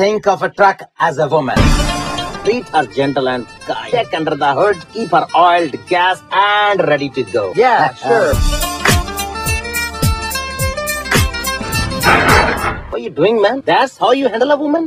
Think of a truck as a woman. Treat her gentle and kind. Check under the hood, keep her oiled, gassed, and ready to go. Yeah, sure. What are you doing, man? That's how you handle a woman?